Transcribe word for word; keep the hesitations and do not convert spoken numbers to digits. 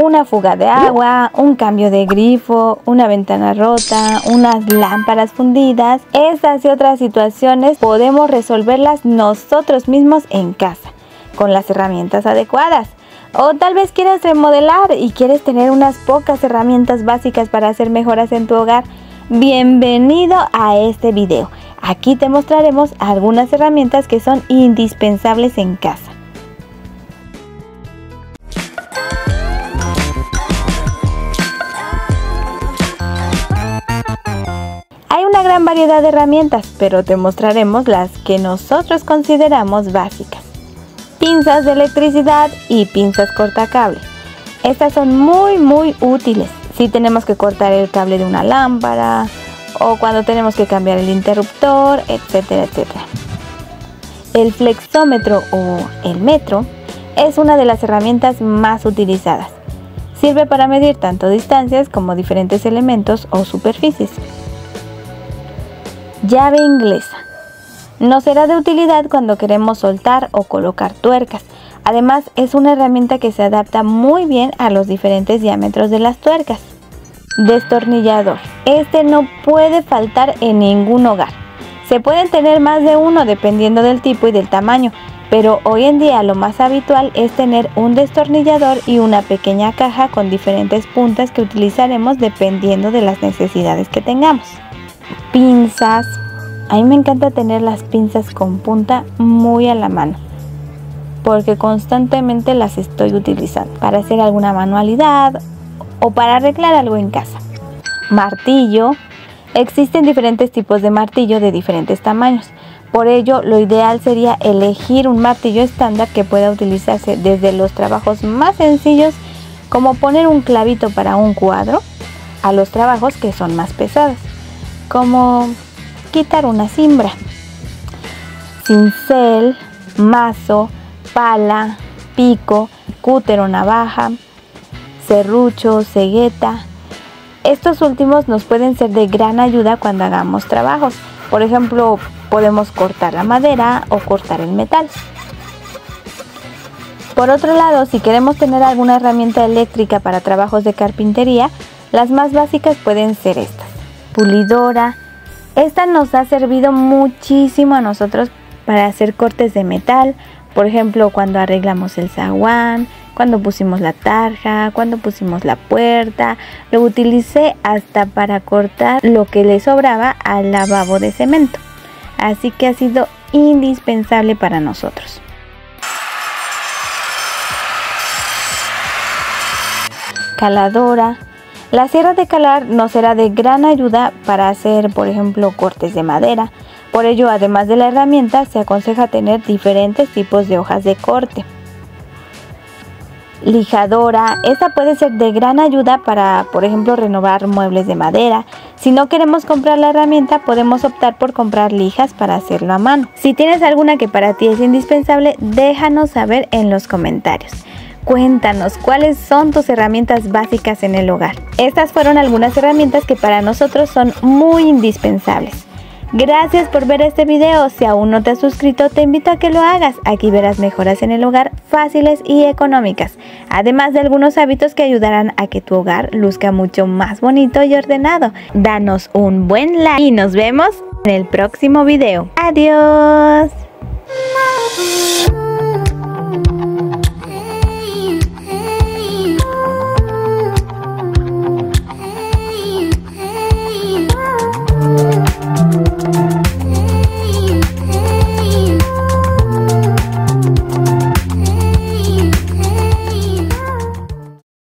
una fuga de agua, un cambio de grifo, una ventana rota, unas lámparas fundidas. Estas y otras situaciones podemos resolverlas nosotros mismos en casa, con las herramientas adecuadas. O tal vez quieras remodelar y quieres tener unas pocas herramientas básicas para hacer mejoras en tu hogar. Bienvenido a este video. Aquí te mostraremos algunas herramientas que son indispensables en casa. Hay una gran variedad de herramientas, pero te mostraremos las que nosotros consideramos básicas. Pinzas de electricidad y pinzas cortacable. Estas son muy muy útiles si tenemos que cortar el cable de una lámpara o cuando tenemos que cambiar el interruptor, etcétera, etcétera. El flexómetro o el metro es una de las herramientas más utilizadas. Sirve para medir tanto distancias como diferentes elementos o superficies. Llave inglesa. Nos será de utilidad cuando queremos soltar o colocar tuercas. Además, es una herramienta que se adapta muy bien a los diferentes diámetros de las tuercas. Destornillador. Este no puede faltar en ningún hogar. Se pueden tener más de uno dependiendo del tipo y del tamaño, pero hoy en día lo más habitual es tener un destornillador y una pequeña caja con diferentes puntas que utilizaremos dependiendo de las necesidades que tengamos. Pinzas. A mí me encanta tener las pinzas con punta muy a la mano porque constantemente las estoy utilizando para hacer alguna manualidad o para arreglar algo en casa. Martillo. Existen diferentes tipos de martillo de diferentes tamaños. Por ello, lo ideal sería elegir un martillo estándar que pueda utilizarse desde los trabajos más sencillos, como poner un clavito para un cuadro, a los trabajos que son más pesados, como quitar una cimbra. Cincel, mazo, pala, pico, cútero, navaja, serrucho, cegueta. Estos últimos nos pueden ser de gran ayuda cuando hagamos trabajos. Por ejemplo, podemos cortar la madera o cortar el metal. Por otro lado, si queremos tener alguna herramienta eléctrica para trabajos de carpintería, las más básicas pueden ser estas. Pulidora. Esta nos ha servido muchísimo a nosotros para hacer cortes de metal, por ejemplo, cuando arreglamos el zaguán, cuando pusimos la tarja, cuando pusimos la puerta. Lo utilicé hasta para cortar lo que le sobraba al lavabo de cemento, así que ha sido indispensable para nosotros. Caladora. La sierra de calar nos será de gran ayuda para hacer, por ejemplo, cortes de madera. Por ello, además de la herramienta, se aconseja tener diferentes tipos de hojas de corte. Lijadora. Esta puede ser de gran ayuda para, por ejemplo, renovar muebles de madera. Si no queremos comprar la herramienta, podemos optar por comprar lijas para hacerlo a mano. Si tienes alguna que para ti es indispensable, déjanos saber en los comentarios. Cuéntanos cuáles son tus herramientas básicas en el hogar. Estas fueron algunas herramientas que para nosotros son muy indispensables. Gracias por ver este video. Si aún no te has suscrito, te invito a que lo hagas. Aquí verás mejoras en el hogar fáciles y económicas, además de algunos hábitos que ayudarán a que tu hogar luzca mucho más bonito y ordenado. Danos un buen like y nos vemos en el próximo video. Adiós.